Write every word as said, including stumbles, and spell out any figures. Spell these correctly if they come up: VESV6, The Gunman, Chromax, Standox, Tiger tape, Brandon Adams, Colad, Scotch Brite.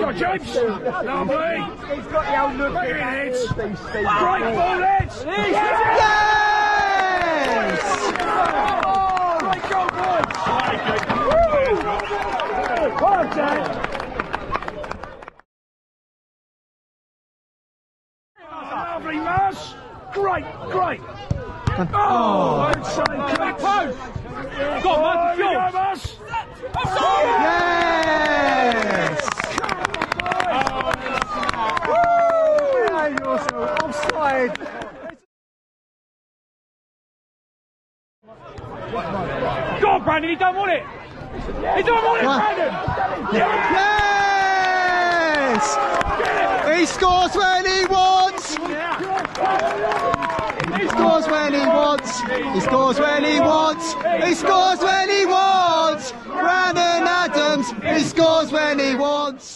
Go on, James. Lovely. He's got the old look. Great ball, Eds. Yes! Oh, great goal, boys. Go on, James. Lovely, Mars. Great, great. Oh, outside back post. Go on, man. Yes! Woo! You're so offside. Go on, Brandon. He don't want it. He don't want it, Brandon. Yes! Yes! He scores when he wants. He scores when he wants. He scores when he wants. He scores when he wants. Brandon Adams, he scores when he wants.